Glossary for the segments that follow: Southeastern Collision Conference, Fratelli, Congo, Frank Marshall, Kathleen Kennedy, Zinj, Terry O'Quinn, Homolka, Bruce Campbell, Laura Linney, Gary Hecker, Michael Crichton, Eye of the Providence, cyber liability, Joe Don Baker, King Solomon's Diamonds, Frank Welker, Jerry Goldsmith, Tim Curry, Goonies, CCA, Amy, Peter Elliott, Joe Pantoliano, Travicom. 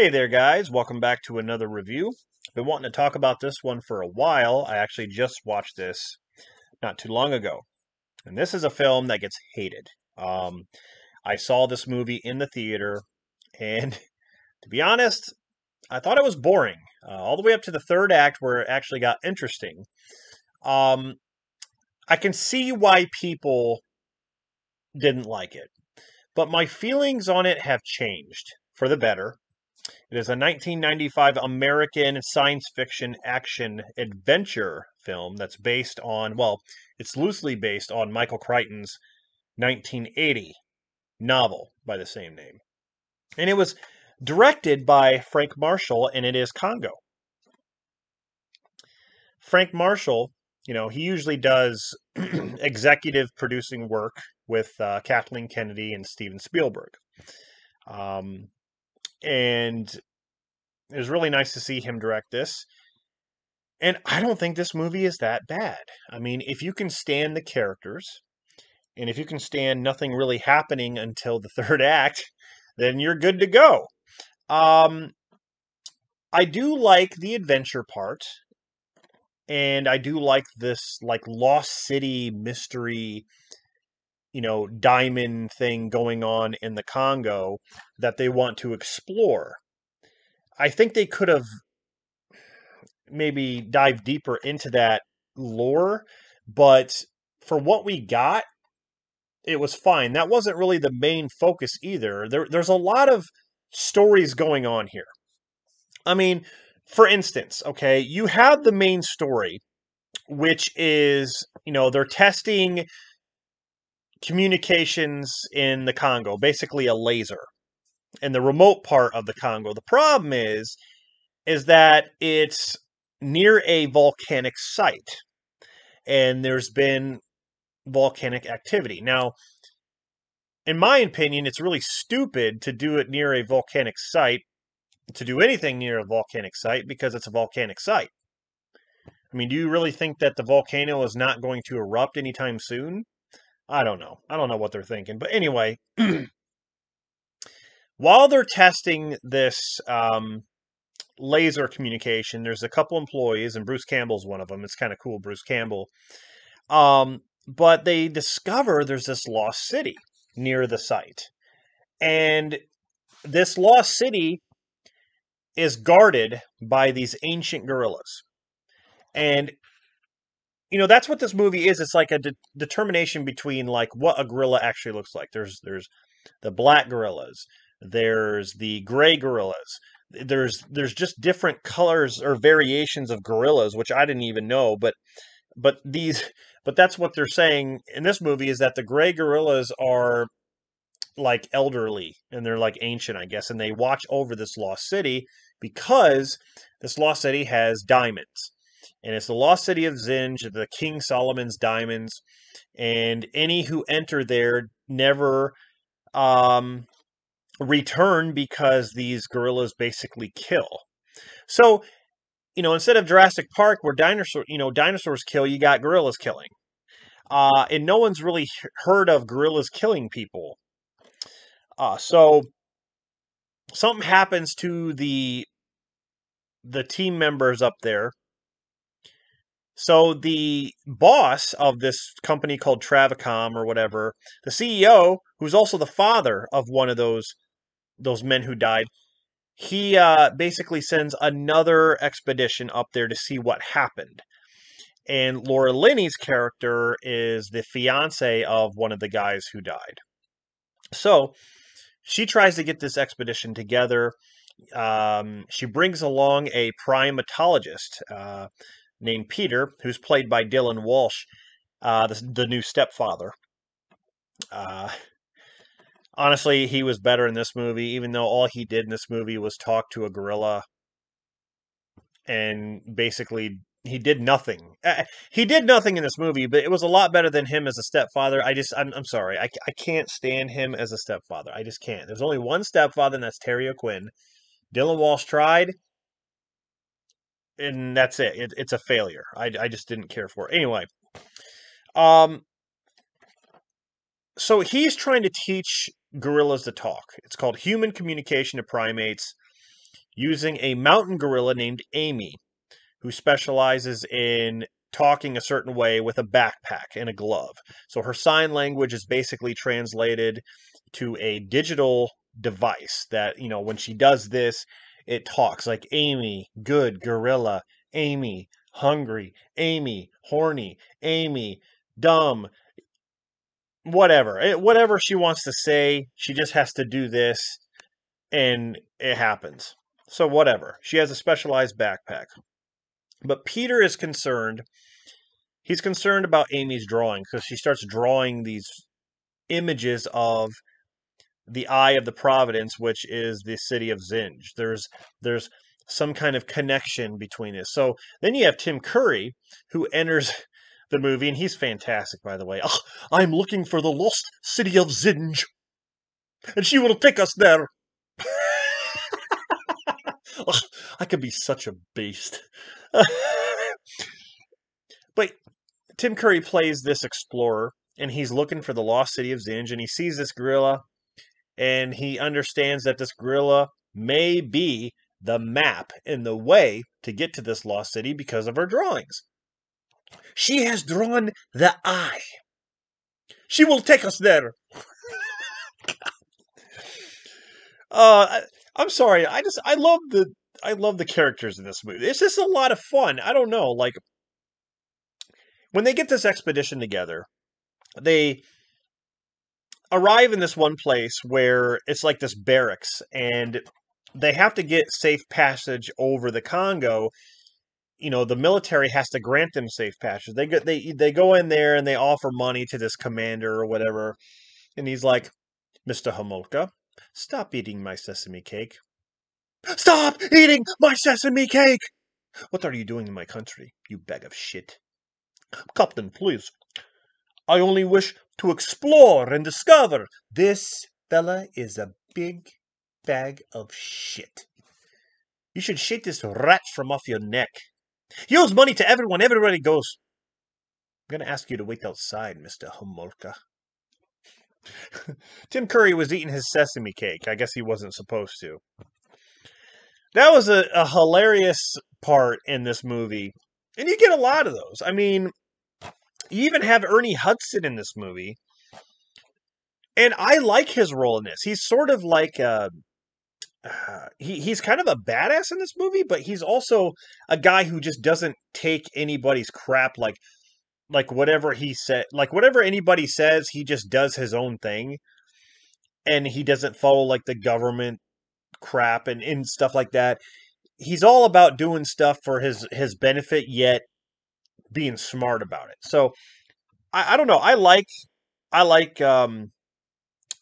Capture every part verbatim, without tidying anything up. Hey there guys, welcome back to another review. I've been wanting to talk about this one for a while. I actually just watched this not too long ago. And this is a film that gets hated. Um, I saw this movie in the theater, and to be honest, I thought it was boring. Uh, all the way up to the third act where it actually got interesting. Um, I can see why people didn't like it. But my feelings on it have changed for the better. It is a nineteen ninety-five American science fiction action adventure film that's based on, well, it's loosely based on Michael Crichton's nineteen eighty novel by the same name. And it was directed by Frank Marshall, and it is Congo. Frank Marshall, you know, he usually does executive producing work with uh, Kathleen Kennedy and Steven Spielberg. Um... And it was really nice to see him direct this. And I don't think this movie is that bad. I mean, if you can stand the characters, and if you can stand nothing really happening until the third act, then you're good to go. Um, I do like the adventure part. And I do like this, like, Lost City mystery, you know, diamond thing going on in the Congo that they want to explore. I think they could have maybe dived deeper into that lore, but for what we got, it was fine. That wasn't really the main focus either. There, there's a lot of stories going on here. I mean, for instance, okay, you have the main story, which is, you know, they're testing communications in the Congo, basically a laser, in the remote part of the Congo. The problem is, is that it's near a volcanic site, and there's been volcanic activity. Now, in my opinion, it's really stupid to do it near a volcanic site, to do anything near a volcanic site, because it's a volcanic site. I mean, do you really think that the volcano is not going to erupt anytime soon? I don't know. I don't know what they're thinking. But anyway, while they're testing this um, laser communication, there's a couple employees, and Bruce Campbell's one of them. It's kind of cool, Bruce Campbell. Um, but they discover there's this lost city near the site. And this lost city is guarded by these ancient gorillas. And you know, that's what this movie is. It's like a de determination between, like, what a gorilla actually looks like. There's there's the black gorillas. There's the gray gorillas. There's there's just different colors or variations of gorillas, which I didn't even know. But but these but that's what they're saying in this movie, is that the gray gorillas are like elderly and they're like ancient, I guess, and they watch over this lost city because this lost city has diamonds. And it's the lost city of Zinj, the King Solomon's Diamonds, and any who enter there never um, return because these gorillas basically kill. So, you know, instead of Jurassic Park, where dinosaur, you know, dinosaurs kill, you got gorillas killing. Uh, and no one's really heard of gorillas killing people. Uh, so, something happens to the the team members up there. So the boss of this company called Travicom or whatever, the C E O, who's also the father of one of those those men who died, he uh, basically sends another expedition up there to see what happened. And Laura Linney's character is the fiance of one of the guys who died. So she tries to get this expedition together. Um, she brings along a primatologist, uh named Peter, who's played by Dylan Walsh, uh, the, the new stepfather. Uh, honestly, he was better in this movie, even though all he did in this movie was talk to a gorilla. And basically, he did nothing. Uh, he did nothing in this movie, but it was a lot better than him as a stepfather. I just, I'm, I'm sorry, I, I can't stand him as a stepfather. I just can't. There's only one stepfather, and that's Terry O'Quinn. Dylan Walsh tried, and that's it. it. It's a failure. I, I just didn't care for it. Anyway, um, so he's trying to teach gorillas to talk. It's called Human Communication to Primates. using a mountain gorilla named Amy, who specializes in talking a certain way with a backpack and a glove. So her sign language is basically translated to a digital device that, you know, when she does this, it talks like Amy, good gorilla, Amy, hungry, Amy, horny, Amy, dumb, whatever. It, whatever she wants to say, she just has to do this and it happens. So whatever. She has a specialized backpack. But Peter is concerned. He's concerned about Amy's drawing because she starts drawing these images of the Eye of the Providence, which is the city of Zinj. There's there's some kind of connection between this. So then you have Tim Curry, who enters the movie, and he's fantastic, by the way. Oh, I'm looking for the lost city of Zinj, and she will take us there. Oh, I could be such a beast. But Tim Curry plays this explorer, and he's looking for the lost city of Zinj, and he sees this gorilla, and he understands that this gorilla may be the map and the way to get to this lost city because of her drawings. She has drawn the eye. She will take us there. uh, I, I'm sorry. I just I love the I love the characters in this movie. It's just a lot of fun. I don't know. Like when they get this expedition together, they arrive in this one place where it's like this barracks, and they have to get safe passage over the Congo. You know, the military has to grant them safe passage. They go, they, they go in there and they offer money to this commander or whatever. And he's like, Mister Homolka, stop eating my sesame cake. Stop eating my sesame cake! What are you doing in my country, you bag of shit? Captain, please. I only wish to explore and discover. This fella is a big bag of shit. You should shake this rat from off your neck. He owes money to everyone. Everybody goes. I'm going to ask you to wait outside, Mister Homolka. Tim Curry was eating his sesame cake. I guess he wasn't supposed to. That was a, a hilarious part in this movie. And you get a lot of those. I mean, you even have Ernie Hudson in this movie. And I like his role in this. He's sort of like a... Uh, he he's kind of a badass in this movie, but he's also a guy who just doesn't take anybody's crap. Like, like whatever he said, like whatever anybody says, he just does his own thing, and he doesn't follow like the government crap and, and stuff like that. He's all about doing stuff for his his benefit, yet being smart about it. So I, I don't know. I like I like. Um,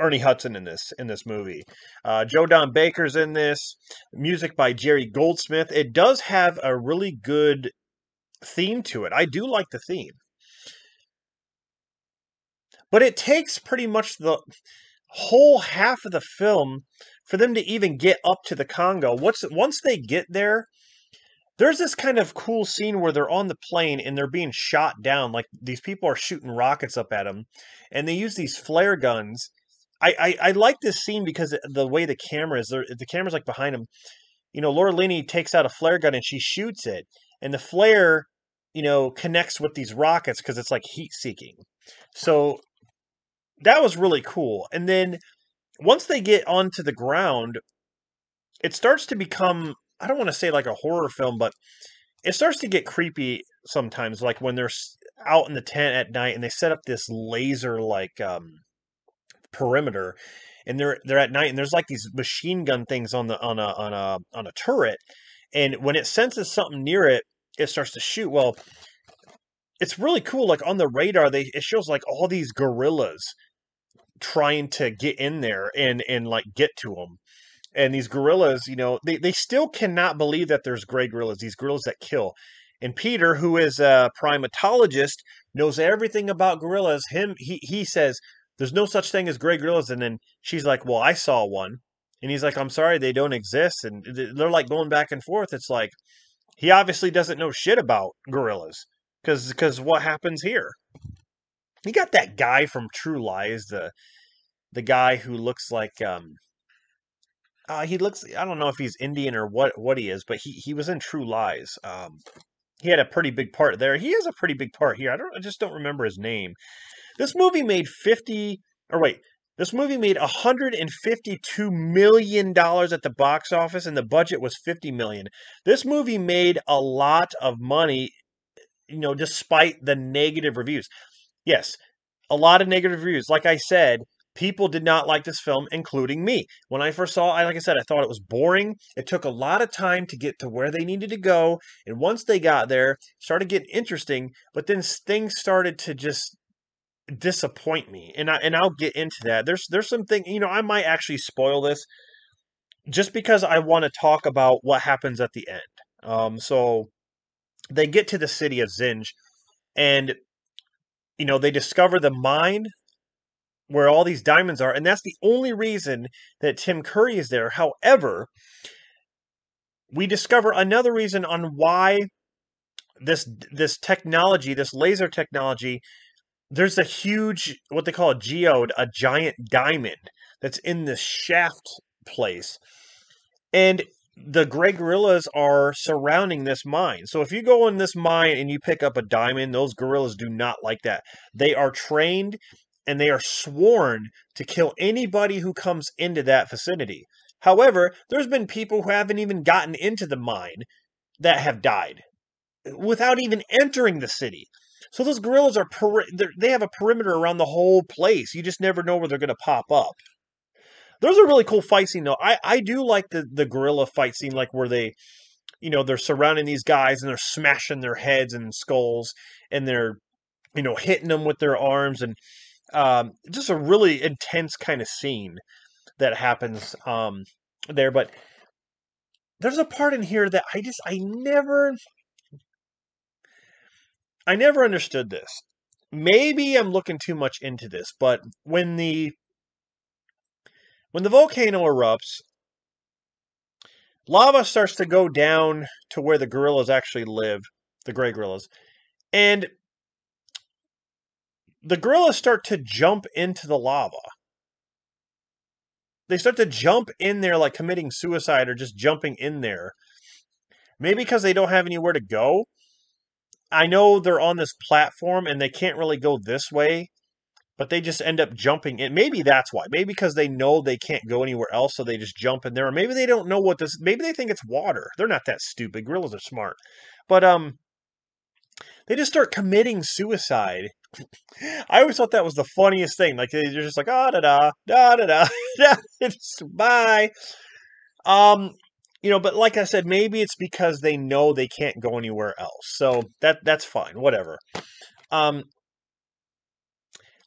Ernie Hudson in this in this movie. Uh, Joe Don Baker's in this. Music by Jerry Goldsmith. It does have a really good theme to it. I do like the theme. But it takes pretty much the whole half of the film for them to even get up to the Congo. Once, once they get there, there's this kind of cool scene where they're on the plane and they're being shot down. Like these people are shooting rockets up at them. And they use these flare guns. I, I, I like this scene because the way the camera is, the camera's like behind him. You know, Laura Linney takes out a flare gun and she shoots it. And the flare, you know, connects with these rockets because it's like heat seeking. So that was really cool. And then once they get onto the ground, it starts to become, I don't want to say like a horror film, but it starts to get creepy sometimes. Like when they're out in the tent at night and they set up this laser like... um perimeter, and they're they're at night, and there's like these machine gun things on the on a on a on a turret, and when it senses something near it, it starts to shoot. Well, it's really cool. Like on the radar, they it shows like all these gorillas trying to get in there and and like get to them, and these gorillas, you know, they they still cannot believe that there's gray gorillas, these gorillas that kill. And Peter, who is a primatologist, knows everything about gorillas. Him he he says, there's no such thing as gray gorillas. And then she's like, well, I saw one. And he's like, I'm sorry, they don't exist. And they're like going back and forth. It's like, he obviously doesn't know shit about gorillas. Because because what happens here? You got that guy from True Lies, the the guy who looks like, um, Uh, he looks, I don't know if he's Indian or what, what he is, but he, he was in True Lies. Um, he had a pretty big part there. He has a pretty big part here. I don't, I just don't remember his name. This movie made fifty, or wait, this movie made one hundred fifty-two million dollars at the box office, and the budget was fifty million dollars. This movie made a lot of money, you know, despite the negative reviews. Yes, a lot of negative reviews. Like I said, people did not like this film, including me. When I first saw it, like I said, I thought it was boring. It took a lot of time to get to where they needed to go. And once they got there, it started getting interesting. But then things started to just disappoint me. And, I, and I'll get into that. There's, there's something, you know, I might actually spoil this just because I want to talk about what happens at the end. Um, so they get to the city of Zinj. And, you know, they discover the mine where all these diamonds are, and that's the only reason that Tim Curry is there. However, we discover another reason on why this this technology, this laser technology, there's a huge, what they call a geode, a giant diamond that's in this shaft place. And the gray gorillas are surrounding this mine. So if you go in this mine and you pick up a diamond, those gorillas do not like that. They are trained, and they are sworn to kill anybody who comes into that vicinity. However, there's been people who haven't even gotten into the mine that have died without even entering the city. So those gorillas, are peri they have a perimeter around the whole place. You just never know where they're going to pop up. There's a really cool fight scene, though. I, I do like the, the gorilla fight scene, like where they, you know, they're surrounding these guys and they're smashing their heads and skulls, and they're, you know, hitting them with their arms, and Um, just a really intense kind of scene that happens um, there. But there's a part in here that I just, I never, I never understood this. Maybe I'm looking too much into this, but when the, when the volcano erupts, lava starts to go down to where the gorillas actually live, the gray gorillas, and the gorillas start to jump into the lava. They start to jump in there like committing suicide or just jumping in there. Maybe because they don't have anywhere to go. I know they're on this platform and they can't really go this way, but they just end up jumping in. Maybe that's why. Maybe because they know they can't go anywhere else, so they just jump in there. Or maybe they don't know what this... Maybe they think it's water. They're not that stupid. Gorillas are smart. But um, they just start committing suicide. I always thought that was the funniest thing. Like, they're just like, ah, da, da, da, da, da, da, it's bye. Um, you know, but like I said, maybe it's because they know they can't go anywhere else. So that that's fine, whatever. Um,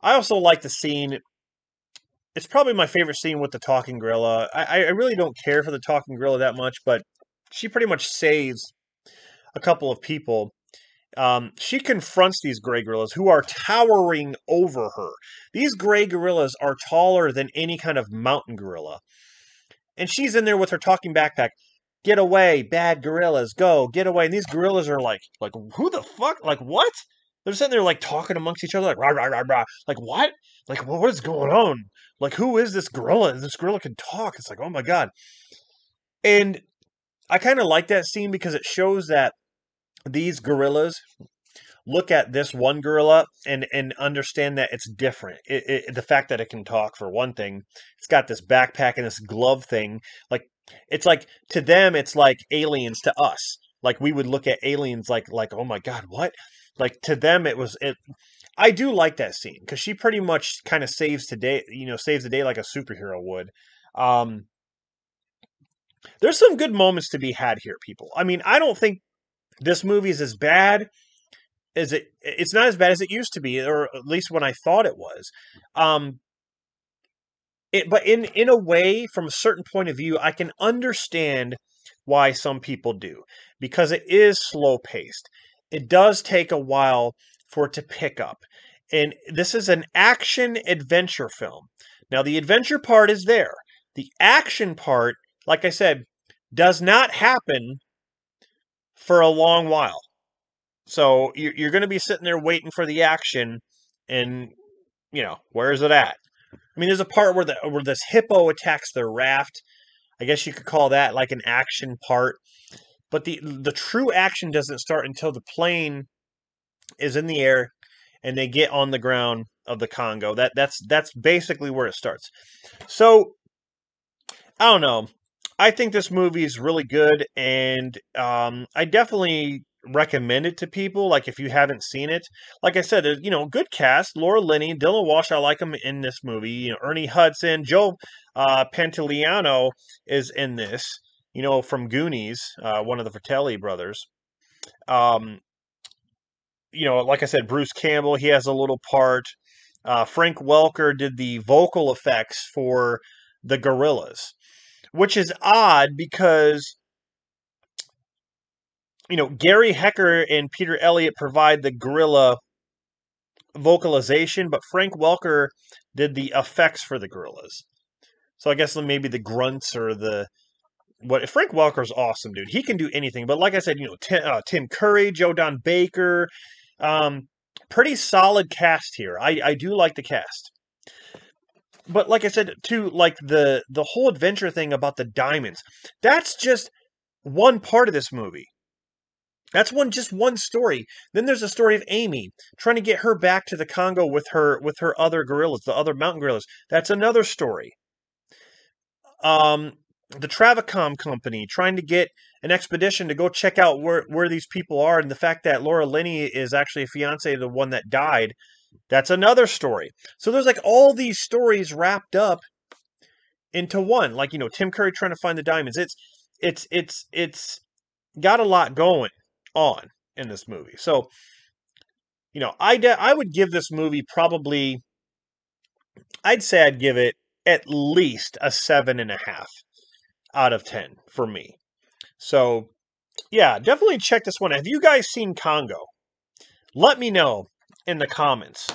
I also like the scene. It's probably my favorite scene with the talking gorilla. I, I really don't care for the talking gorilla that much, but she pretty much saves a couple of people. Um, she confronts these gray gorillas who are towering over her. These gray gorillas are taller than any kind of mountain gorilla. And she's in there with her talking backpack. Get away, bad gorillas, go, get away. And these gorillas are like, like, who the fuck? Like, what? They're sitting there like talking amongst each other, like, rah, rah, rah, rah. Like, what? Like, well, what is going on? Like, who is this gorilla? This gorilla can talk. It's like, oh my God. And I kind of like that scene because it shows that these gorillas look at this one gorilla and and understand that it's different. It, it, the fact that it can talk, for one thing, it's got this backpack and this glove thing. Like, it's like, to them, it's like aliens to us. Like, we would look at aliens like, like, oh my God, what? Like, to them, it was, it, I do like that scene because she pretty much kind of saves today, you know, saves the day like a superhero would. Um, there's some good moments to be had here, people. I mean, I don't think this movie is as bad as it, it's not as bad as it used to be, or at least when I thought it was. Um, it, but in, in a way, from a certain point of view, I can understand why some people do, because it is slow paced. It does take a while for it to pick up. And this is an action adventure film. Now, the adventure part is there. The action part, like I said, does not happen for a long while. So you're going to be sitting there waiting for the action, and, you know, where is it at? I mean, there's a part where the, where this hippo attacks their raft. I guess you could call that like an action part. But the the true action doesn't start until the plane is in the air and they get on the ground of the Congo. That that's that's basically where it starts. So I don't know. I think this movie is really good, and um, I definitely recommend it to people. Like, if you haven't seen it, like I said, you know, good cast: Laura Linney, Dylan Walsh. I like him in this movie. You know, Ernie Hudson, Joe uh, Pantoliano is in this. You know, from Goonies, uh, one of the Fratelli brothers. Um, you know, like I said, Bruce Campbell. He has a little part. Uh, Frank Welker did the vocal effects for the Gorillas. Which is odd because, you know, Gary Hecker and Peter Elliott provide the gorilla vocalization, but Frank Welker did the effects for the gorillas. So I guess maybe the grunts or the... What Frank Welker's awesome, dude. He can do anything. But like I said, you know, Tim, uh, Tim Curry, Joe Don Baker. Um, pretty solid cast here. I, I do like the cast. But like I said, too, like the, the whole adventure thing about the diamonds, that's just one part of this movie. That's one just one story. Then there's the story of Amy trying to get her back to the Congo with her with her other gorillas, the other mountain gorillas. That's another story. Um, the Travicom company trying to get an expedition to go check out where, where these people are, and the fact that Laura Linney is actually a fiancée to the one that died. That's another story. So there's like all these stories wrapped up into one. Like, you know, Tim Curry trying to find the diamonds. It's it's it's it's got a lot going on in this movie. So, you know, I de- I would give this movie probably, I'd say I'd give it at least a seven and a half out of ten for me. So, yeah, definitely check this one out. Have you guys seen Congo? Let me know in the comments.